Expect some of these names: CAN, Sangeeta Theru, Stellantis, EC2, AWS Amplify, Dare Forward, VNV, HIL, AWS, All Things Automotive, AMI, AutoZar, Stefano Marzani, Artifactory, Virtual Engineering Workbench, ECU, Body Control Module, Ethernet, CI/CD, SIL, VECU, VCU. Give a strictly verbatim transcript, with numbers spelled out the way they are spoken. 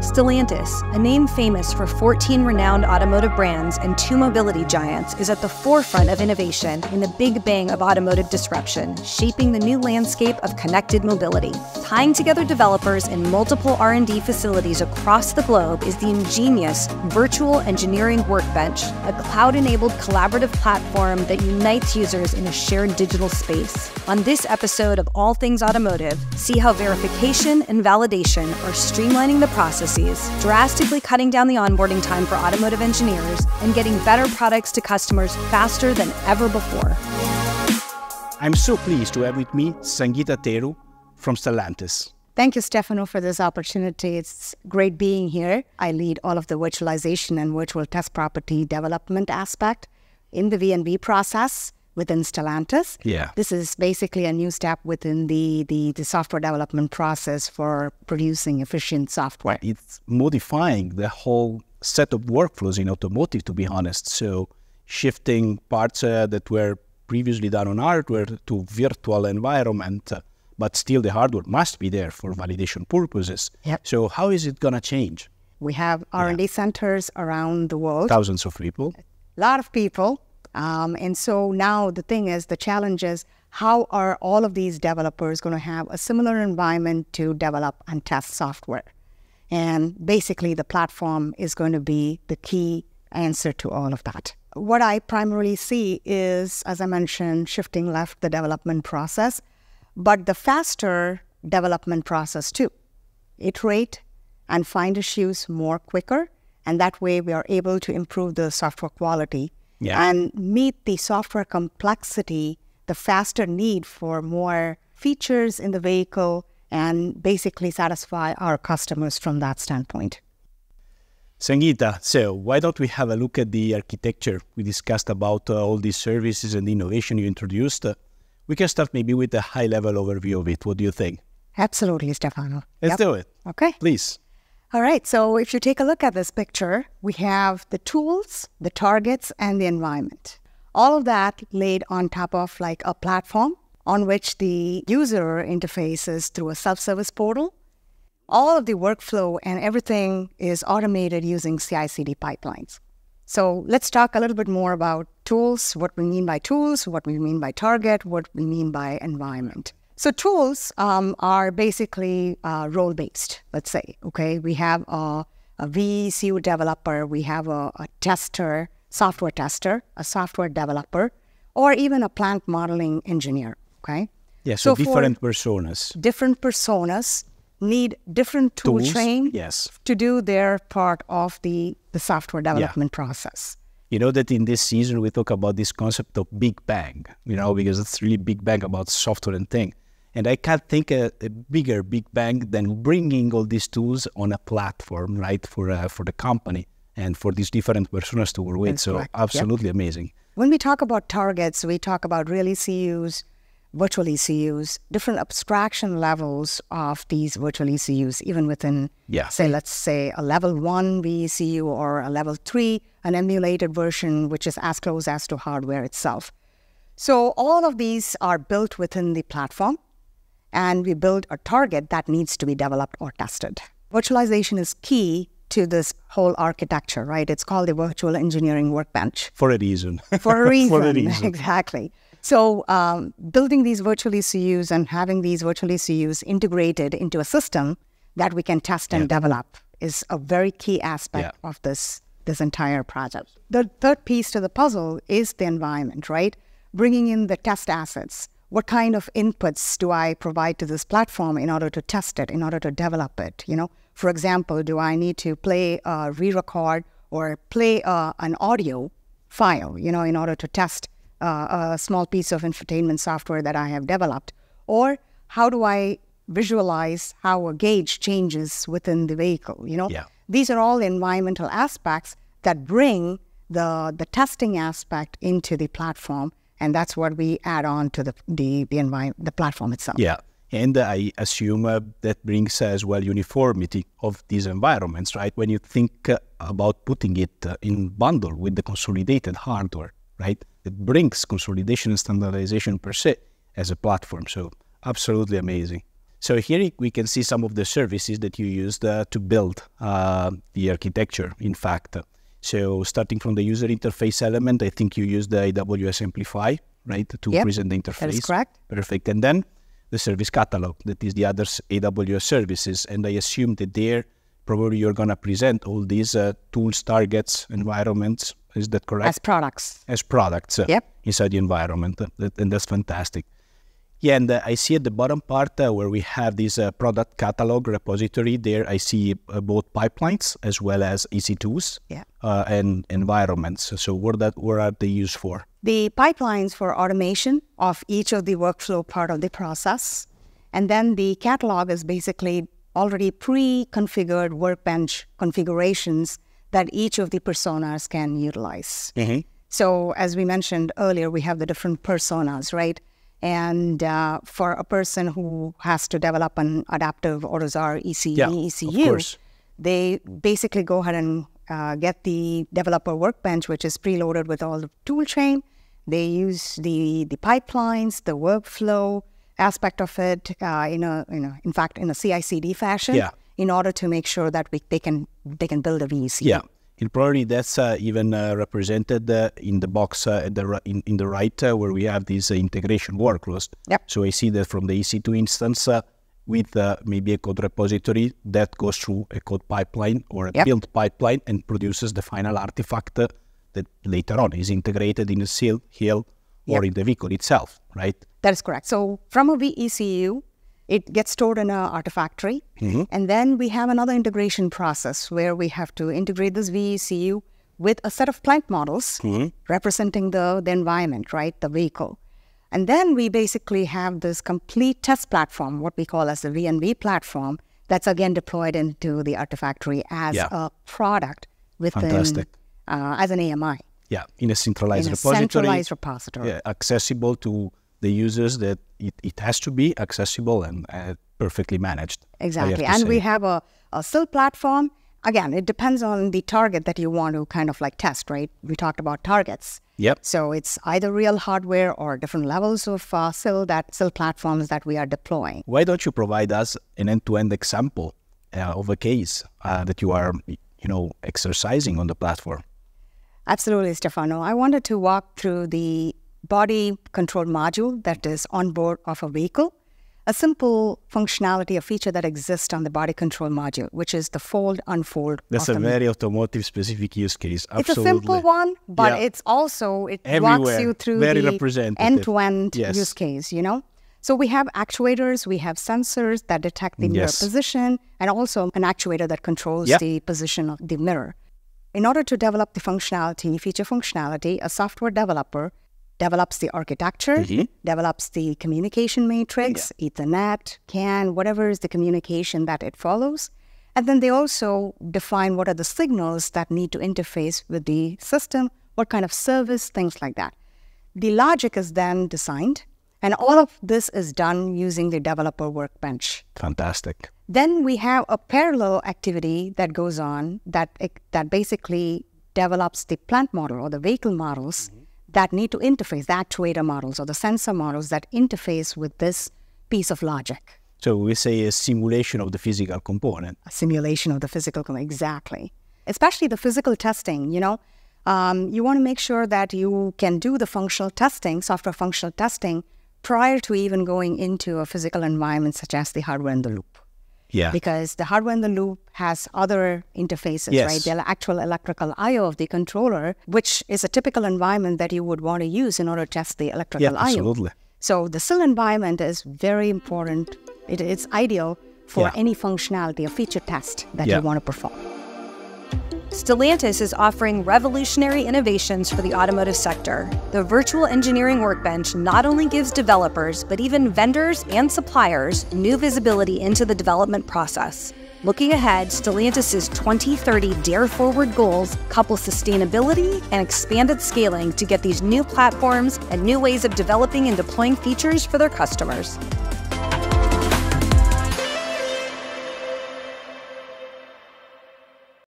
Stellantis, a name famous for fourteen renowned automotive brands and two mobility giants, is at the forefront of innovation in the big bang of automotive disruption, shaping the new landscape of connected mobility. Tying together developers in multiple R and D facilities across the globe is the ingenious Virtual Engineering Workbench, a cloud-enabled collaborative platform that unites users in a shared digital space. On this episode of All Things Automotive, see how verification and validation are streamlining the process, drastically cutting down the onboarding time for automotive engineers, and getting better products to customers faster than ever before. I'm so pleased to have with me Sangeeta Theru from Stellantis. Thank you, Stefano, for this opportunity. It's great being here. I lead all of the virtualization and virtual test property development aspect in the V N V process within Stellantis. Yeah. This is basically a new step within the, the, the software development process for producing efficient software. Right. It's modifying the whole set of workflows in automotive, to be honest. So shifting parts uh, that were previously done on hardware to virtual environment, uh, but still the hardware must be there for validation purposes. Yep. So how is it going to change? We have R and D yeah. centers around the world. Thousands of people. A lot of people. Um, and so now the thing is, the challenge is, how are all of these developers going to have a similar environment to develop and test software? And basically the platform is going to be the key answer to all of that. What I primarily see is, as I mentioned, shifting left the development process, but the faster development process too. Iterate and find issues more quicker, and that way we are able to improve the software quality. Yeah. And meet the software complexity, the faster need for more features in the vehicle, and basically satisfy our customers from that standpoint. Sangeeta, so why don't we have a look at the architecture we discussed about uh, all these services and innovation you introduced? Uh, we can start maybe with a high-level overview of it. What do you think? Absolutely, Stefano. Let's yep. do it. Okay. Please. All right, so if you take a look at this picture, we have the tools, the targets, and the environment. All of that laid on top of like a platform on which the user interfaces through a self-service portal. All of the workflow and everything is automated using C I C D pipelines. So let's talk a little bit more about tools, what we mean by tools, what we mean by target, what we mean by environment. So tools um, are basically uh, role-based, let's say, okay? We have a, a V C U developer, we have a, a tester, software tester, a software developer, or even a plant modeling engineer, okay? Yeah, so, so different personas. Different personas need different tool Tools, chain yes. to do their part of the, the software development yeah. process. You know that in this season, we talk about this concept of Big Bang, you know, because it's really Big Bang about software and thing. And I can't think a, a bigger Big Bang than bringing all these tools on a platform, right, for uh, for the company and for these different personas to work with. That's so correct. Absolutely yep. amazing. When we talk about targets, we talk about real E C Us, virtual E C Us, different abstraction levels of these virtual E C Us, even within, yeah. say, let's say a level one V E C U or a level three, an emulated version, which is as close as to hardware itself. So all of these are built within the platform. And we build a target that needs to be developed or tested. Virtualization is key to this whole architecture, right? It's called the Virtual Engineering Workbench. For a reason. For a reason, For a reason. exactly. So um, building these virtual E C Us and having these virtual E C Us integrated into a system that we can test and yeah. develop is a very key aspect yeah. of this, this entire project. The third piece to the puzzle is the environment, right? Bringing in the test assets. What kind of inputs do I provide to this platform in order to test it, in order to develop it? You know, for example, do I need to play a re-record or play a, an audio file, you know, in order to test uh, a small piece of infotainment software that I have developed? Or how do I visualize how a gauge changes within the vehicle? You know, yeah. these are all environmental aspects that bring the, the testing aspect into the platform. And that's what we add on to the the the, environment, the platform itself. Yeah, and uh, I assume uh, that brings uh, as well uniformity of these environments, right? When you think uh, about putting it uh, in bundle with the consolidated hardware, right? It brings consolidation and standardization per se as a platform. So absolutely amazing. So here we can see some of the services that you used uh, to build uh, the architecture, in fact. So starting from the user interface element, I think you used the A W S Amplify, right, to yep, present the interface. That is correct. Perfect. And then the service catalog, that is the other A W S services. And I assume that there probably you're going to present all these uh, tools, targets, environments. Is that correct? As products. As products uh, yep. inside the environment. And that's fantastic. Yeah, and uh, I see at the bottom part uh, where we have this uh, product catalog repository there, I see uh, both pipelines as well as E C twos yeah. uh, and environments. So what, that, what are they used for? The pipelines for automation of each of the workflow part of the process. And then the catalog is basically already pre-configured workbench configurations that each of the personas can utilize. Mm-hmm. So as we mentioned earlier, we have the different personas, right? And uh, for a person who has to develop an adaptive AutoZar E C U, yeah, E C U they basically go ahead and uh, get the developer workbench, which is preloaded with all the tool chain. They use the, the pipelines, the workflow aspect of it, uh, in, a, in, a, in fact, in a C I C D fashion, yeah. in order to make sure that we, they, can, they can build a V E C U. Yeah. And probably that's uh, even uh, represented uh, in the box uh, at the in, in the right uh, where we have these uh, integration workflows. Yep. So I see that from the E C two instance uh, with uh, maybe a code repository that goes through a code pipeline or a yep. build pipeline and produces the final artifact uh, that later on is integrated in a S I L, H I L, or yep. in the V E C U itself, right? That is correct. So from a V E C U, it gets stored in an Artifactory, mm-hmm. and then we have another integration process where we have to integrate this V E C U with a set of plant models mm-hmm. representing the, the environment, right, the vehicle. And then we basically have this complete test platform, what we call as the V N V platform, that's again deployed into the Artifactory as yeah. a product within, uh, as an A M I. Yeah, in a centralized in repository. In a centralized repository. Yeah, accessible to the users that it, it has to be accessible and uh, perfectly managed. Exactly. And say. we have a, a S I L platform. Again, it depends on the target that you want to kind of like test, right? We talked about targets. Yep. So it's either real hardware or different levels of uh, S I L, that S I L platforms that we are deploying. Why don't you provide us an end-to-end example uh, of a case uh, that you are, you know, exercising on the platform? Absolutely, Stefano. I wanted to walk through the Body Control Module that is on board of a vehicle, a simple functionality, a feature that exists on the Body Control Module, which is the fold, unfold. That's a very automotive specific use case. Absolutely. It's a simple one, but yeah. it's also, it Everywhere. walks you through very the end-to-end yes. use case, you know? So we have actuators, we have sensors that detect the yes. mirror position, and also an actuator that controls yeah. the position of the mirror. In order to develop the functionality, feature functionality, a software developer develops the architecture, mm-hmm. develops the communication matrix, yeah. Ethernet, C A N, whatever is the communication that it follows. And then they also define what are the signals that need to interface with the system, what kind of service, things like that. The logic is then designed, and all of this is done using the developer workbench. Fantastic. Then we have a parallel activity that goes on that, that basically develops the plant model or the vehicle models, mm-hmm. that need to interface, the actuator models or the sensor models that interface with this piece of logic. So we say a simulation of the physical component. A simulation of the physical component, exactly. Especially the physical testing, you know. Um, you want to make sure that you can do the functional testing, software functional testing, prior to even going into a physical environment such as the hardware in the loop. Yeah. Because the hardware in the loop has other interfaces, yes. right? The actual electrical I O of the controller, which is a typical environment that you would want to use in order to test the electrical yeah, I O. Absolutely. So the S I L environment is very important. It, it's ideal for yeah. any functionality or feature test that yeah. you want to perform. Stellantis is offering revolutionary innovations for the automotive sector. The Virtual Engineering Workbench not only gives developers, but even vendors and suppliers, new visibility into the development process. Looking ahead, Stellantis' twenty thirty Dare Forward goals couple sustainability and expanded scaling to get these new platforms and new ways of developing and deploying features for their customers.